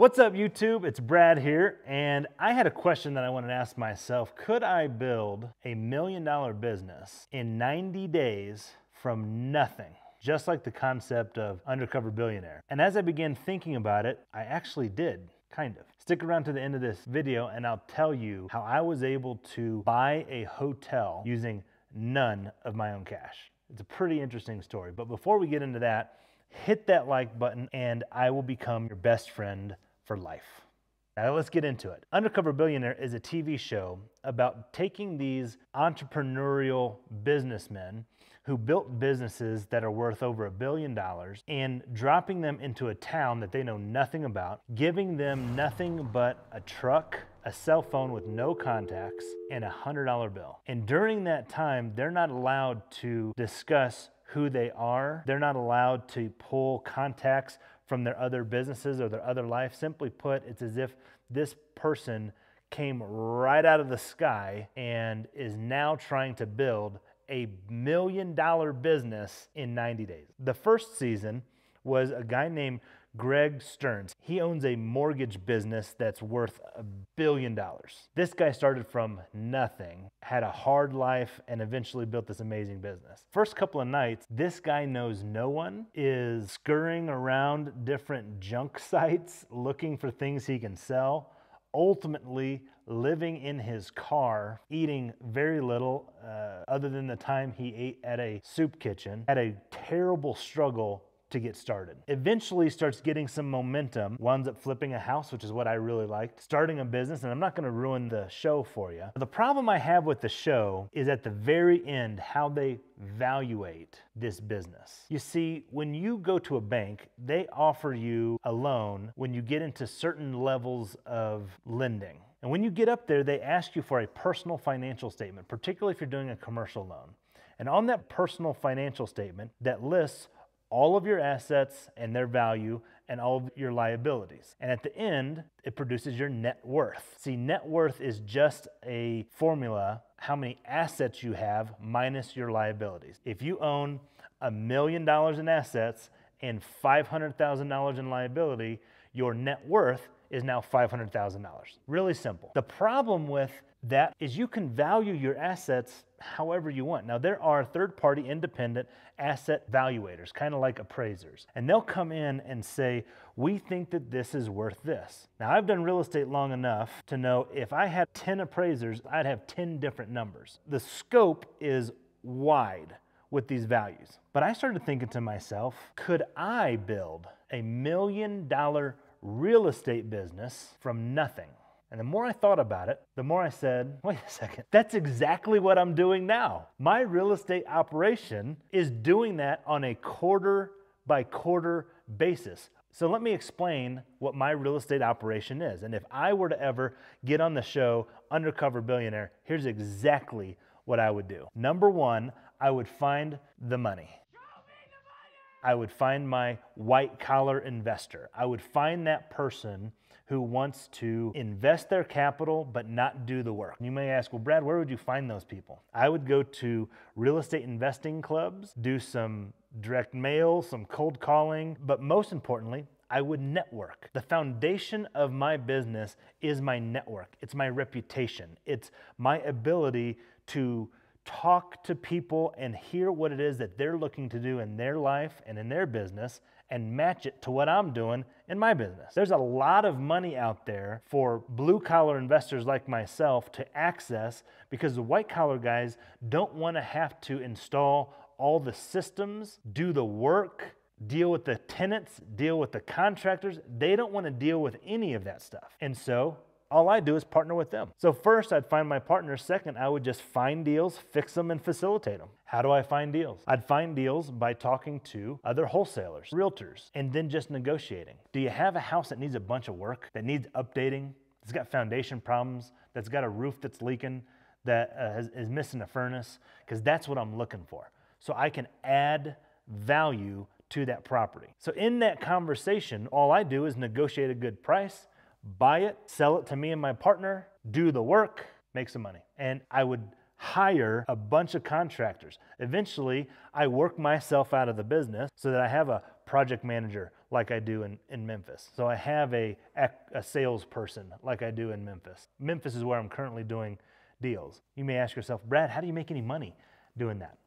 What's up, YouTube? It's Brad here, and I had a question that I wanted to ask myself. Could I build $1 million business in 90 days from nothing? Just like the concept of Undercover Billionaire. And as I began thinking about it, I actually did. Kind of. Stick around to the end of this video and I'll tell you how I was able to buy a hotel using none of my own cash. It's a pretty interesting story. But before we get into that, hit that like button and I will become your best friend for life. Now let's get into it. Undercover Billionaire is a TV show about taking these entrepreneurial businessmen who built businesses that are worth over $1 billion and dropping them into a town that they know nothing about, giving them nothing but a truck, a cell phone with no contacts, and $100 bill. And during that time, they're not allowed to discuss who they are. They're not allowed to pull contacts from their other businesses or their other life. Simply put, it's as if this person came right out of the sky and is now trying to build $1 million business in 90 days. The first season was a guy named Greg Stearns. He owns a mortgage business that's worth $1 billion. This guy started from nothing, had a hard life, and eventually built this amazing business. First couple of nights, this guy knows no one, is scurrying around different junk sites looking for things he can sell, ultimately living in his car, eating very little other than the time he ate at a soup kitchen, had a terrible struggle to get started. Eventually starts getting some momentum, winds up flipping a house, which is what I really liked, starting a business, and I'm not gonna ruin the show for you. The problem I have with the show is at the very end, how they evaluate this business. You see, when you go to a bank, they offer you a loan when you get into certain levels of lending. And when you get up there, they ask you for a personal financial statement, particularly if you're doing a commercial loan. And on that personal financial statement that lists all of your assets and their value and all of your liabilities. And at the end, it produces your net worth. See, net worth is just a formula, how many assets you have minus your liabilities. If you own $1 million in assets and $500,000 in liability, your net worth is now $500,000. Really simple. The problem with that is you can value your assets however you want. Now, there are third-party independent asset valuators, kind of like appraisers, and they'll come in and say, we think that this is worth this. Now, I've done real estate long enough to know if I had 10 appraisers, I'd have 10 different numbers. The scope is wide with these values. But I started thinking to myself, could I build $1 million real estate business from nothing? And the more I thought about it, the more I said, wait a second, that's exactly what I'm doing now. My real estate operation is doing that on a quarter by quarter basis. So let me explain what my real estate operation is. And if I were to ever get on the show Undercover Billionaire, here's exactly what I would do. Number one, I would find the money. I would find my white collar investor. I would find that person who wants to invest their capital but not do the work. You may ask, well, Brad, where would you find those people? I would go to real estate investing clubs, do some direct mail, some cold calling, but most importantly, I would network. The foundation of my business is my network. It's my reputation. It's my ability to talk to people and hear what it is that they're looking to do in their life and in their business and match it to what I'm doing in my business. There's a lot of money out there for blue collar investors like myself to access because the white collar guys don't want to have to install all the systems, do the work, deal with the tenants, deal with the contractors. They don't want to deal with any of that stuff. And so all I do is partner with them. So first, I'd find my partner. Second, I would just find deals, fix them, and facilitate them. How do I find deals? I'd find deals by talking to other wholesalers, realtors, and then just negotiating. Do you have a house that needs a bunch of work, that needs updating, that's got foundation problems, that's got a roof that's leaking, that is missing a furnace? Because that's what I'm looking for. So I can add value to that property. So in that conversation, all I do is negotiate a good price, buy it, sell it to me and my partner, do the work, make some money. And I would hire a bunch of contractors. Eventually, I work myself out of the business so that I have a project manager, like I do in Memphis. So I have a salesperson like I do in Memphis. Memphis is where I'm currently doing deals. You may ask yourself, Brad, how do you make any money doing that?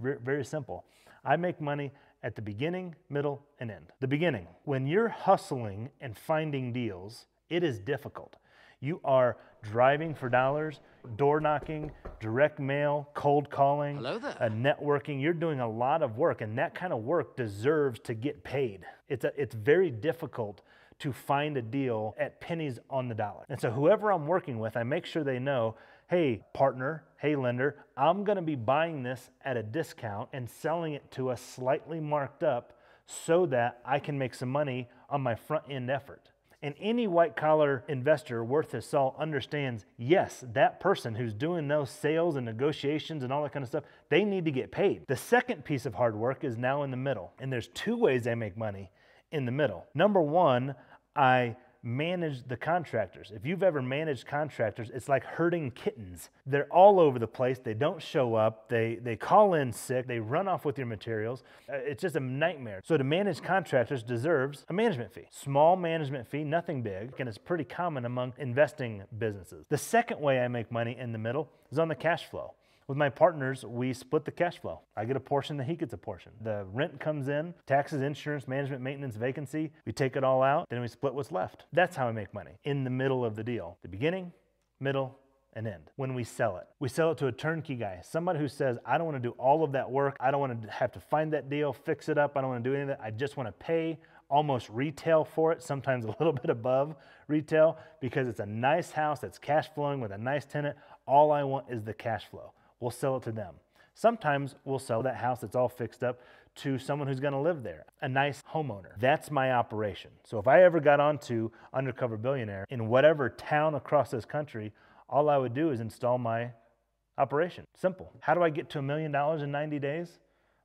Very simple. I make money at the beginning, middle, and end. The beginning. When you're hustling and finding deals, it is difficult. You are driving for dollars, door knocking, direct mail, cold calling, hello there, networking. You're doing a lot of work, and that kind of work deserves to get paid. It's very difficult to find a deal at pennies on the dollar. And so whoever I'm working with, I make sure they know, hey partner, hey lender, I'm gonna be buying this at a discount and selling it to us slightly marked up so that I can make some money on my front end effort. And any white-collar investor worth his salt understands, yes, that person who's doing those sales and negotiations and all that kind of stuff, they need to get paid. The second piece of hard work is now in the middle. And there's two ways I make money in the middle. Number one, I manage the contractors. If you've ever managed contractors, it's like herding kittens. They're all over the place. They don't show up. They call in sick. They run off with your materials. It's just a nightmare. So to manage contractors deserves a management fee. Small management fee, nothing big, and it's pretty common among investing businesses. The second way I make money in the middle is on the cash flow. With my partners, we split the cash flow. I get a portion, he gets a portion. The rent comes in, taxes, insurance, management, maintenance, vacancy. We take it all out, then we split what's left. That's how I make money, in the middle of the deal. The beginning, middle, and end. When we sell it to a turnkey guy, somebody who says, I don't wanna do all of that work. I don't wanna have to find that deal, fix it up. I don't wanna do any of that. I just wanna pay almost retail for it, sometimes a little bit above retail, because it's a nice house that's cash flowing with a nice tenant. All I want is the cash flow. We'll sell it to them. Sometimes we'll sell that house that's all fixed up to someone who's gonna live there, a nice homeowner. That's my operation. So if I ever got onto Undercover Billionaire in whatever town across this country, all I would do is install my operation. Simple. How do I get to $1 million in 90 days?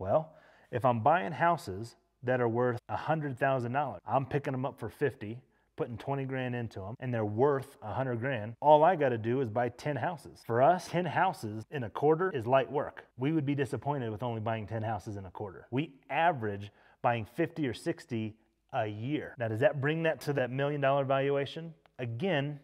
Well, if I'm buying houses that are worth $100,000, I'm picking them up for 50, putting 20 grand into them, and they're worth 100 grand, all I gotta do is buy 10 houses. For us, 10 houses in a quarter is light work. We would be disappointed with only buying 10 houses in a quarter. We average buying 50 or 60 a year. Now, does that bring that to that $1 million valuation? Again,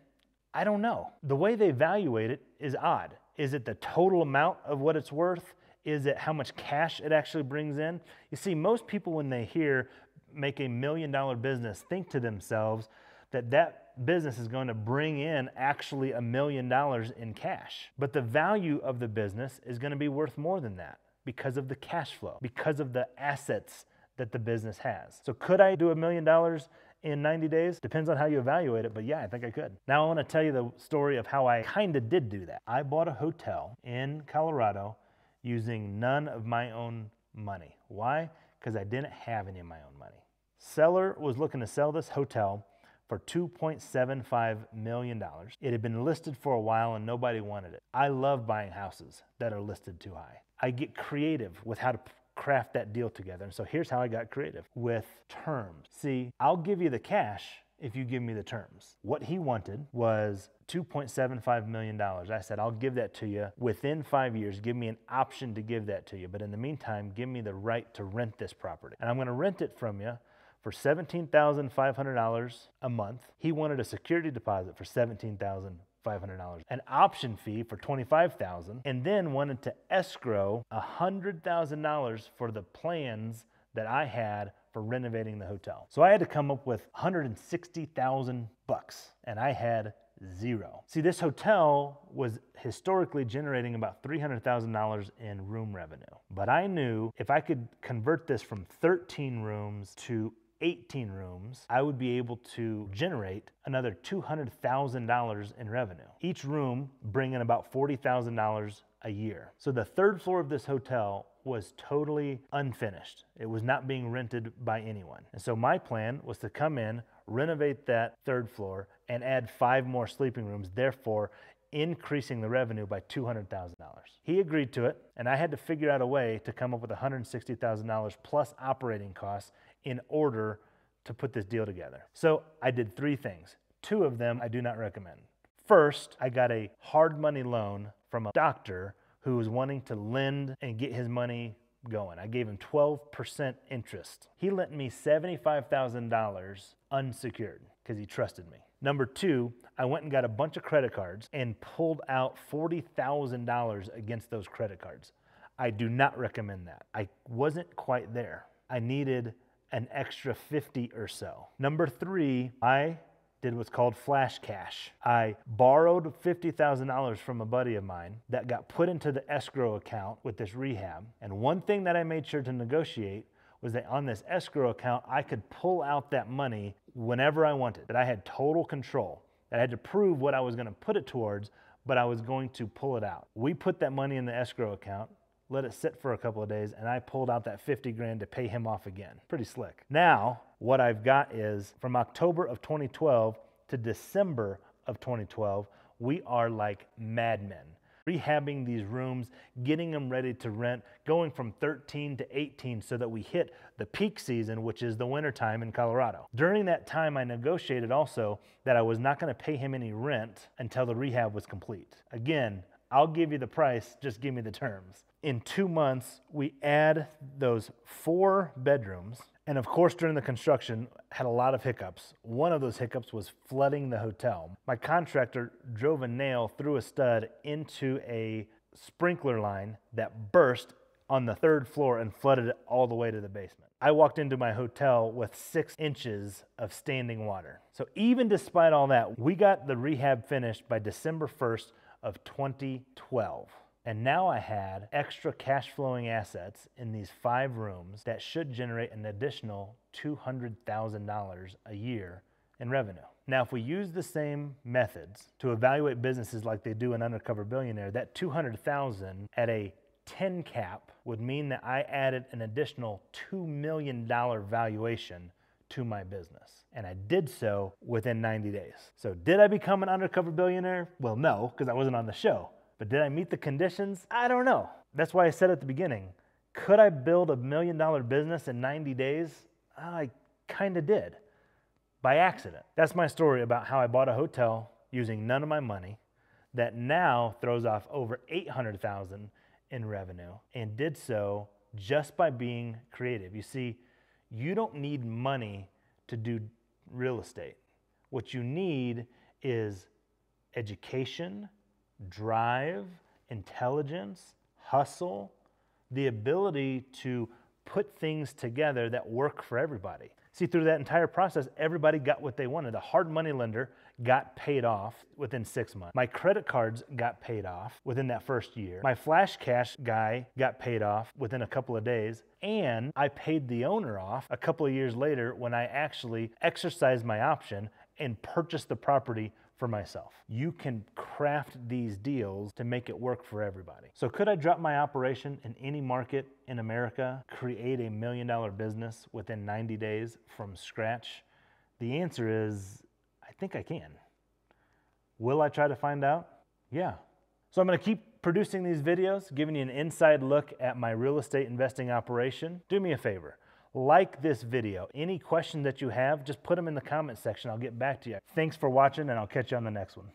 I don't know. The way they evaluate it is odd. Is it the total amount of what it's worth? Is it how much cash it actually brings in? You see, most people when they hear make $1 million business think to themselves that that business is going to bring in actually $1 million in cash. But the value of the business is going to be worth more than that because of the cash flow, because of the assets that the business has. So could I do $1 million in 90 days? Depends on how you evaluate it, but yeah, I think I could. Now I want to tell you the story of how I kind of did do that. I bought a hotel in Colorado using none of my own money. Why? Because I didn't have any of my own money. Seller was looking to sell this hotel for $2.75 million. It had been listed for a while and nobody wanted it. I love buying houses that are listed too high. I get creative with how to craft that deal together. And so here's how I got creative with terms. See, I'll give you the cash if you give me the terms. What he wanted was $2.75 million. I said, I'll give that to you within 5 years. Give me an option to give that to you. But in the meantime, give me the right to rent this property. And I'm gonna rent it from you for $17,500 a month. He wanted a security deposit for $17,500, an option fee for $25,000, and then wanted to escrow $100,000 for the plans that I had for renovating the hotel. So I had to come up with 160,000 bucks, and I had zero. See, this hotel was historically generating about $300,000 in room revenue. But I knew if I could convert this from 13 rooms to 18 rooms, I would be able to generate another $200,000 in revenue. Each room bringing about $40,000 a year. So the third floor of this hotel was totally unfinished. It was not being rented by anyone. And so my plan was to come in, renovate that third floor, and add 5 more sleeping rooms, therefore increasing the revenue by $200,000. He agreed to it, and I had to figure out a way to come up with $160,000 plus operating costs in order to put this deal together. So I did 3 things. 2 of them I do not recommend. First, I got a hard money loan from a doctor who was wanting to lend and get his money going. I gave him 12% interest. He lent me $75,000 unsecured because he trusted me. Number two, I went and got a bunch of credit cards and pulled out $40,000 against those credit cards. I do not recommend that. I wasn't quite there. I needed an extra 50 or so. Number three, I did what's called flash cash. I borrowed $50,000 from a buddy of mine that got put into the escrow account with this rehab. And one thing that I made sure to negotiate was that on this escrow account, I could pull out that money whenever I wanted, that I had total control, that I had to prove what I was gonna put it towards, but I was going to pull it out. We put that money in the escrow account, let it sit for a couple of days, and I pulled out that 50 grand to pay him off again. Pretty slick. Now, what I've got is from October of 2012 to December of 2012, we are like madmen, rehabbing these rooms, getting them ready to rent, going from 13 to 18 so that we hit the peak season, which is the wintertime in Colorado. During that time, I negotiated also that I was not gonna pay him any rent until the rehab was complete. Again, I'll give you the price, just give me the terms. In 2 months, we add those 4 bedrooms. And of course, during the construction, had a lot of hiccups. One of those hiccups was flooding the hotel. My contractor drove a nail through a stud into a sprinkler line that burst on the 3rd floor and flooded it all the way to the basement. I walked into my hotel with 6 inches of standing water. So even despite all that, we got the rehab finished by December 1st of 2012. And now I had extra cash flowing assets in these 5 rooms that should generate an additional $200,000 a year in revenue. Now, if we use the same methods to evaluate businesses like they do in Undercover Billionaire, that $200,000 at a 10 cap would mean that I added an additional $2 million valuation to my business. And I did so within 90 days. So did I become an Undercover Billionaire? Well, no, because I wasn't on the show. But did I meet the conditions? I don't know. That's why I said at the beginning, could I build $1 million business in 90 days? I kind of did, by accident. That's my story about how I bought a hotel using none of my money that now throws off over $800,000 in revenue and did so just by being creative. You see, you don't need money to do real estate. What you need is education, drive, intelligence, hustle, the ability to put things together that work for everybody. See, through that entire process, everybody got what they wanted. The hard money lender got paid off within 6 months. My credit cards got paid off within that first year. My flash cash guy got paid off within a couple of days. And I paid the owner off a couple of years later when I actually exercised my option and purchased the property for myself. You can craft these deals to make it work for everybody. So could I drop my operation in any market in America, create $1 million business within 90 days from scratch? The answer is, I think I can. Will I try to find out? Yeah. So I'm gonna keep producing these videos, giving you an inside look at my real estate investing operation. Do me a favor. Like this video. Any questions that you have, just put them in the comment section. I'll get back to you. Thanks for watching, and I'll catch you on the next one.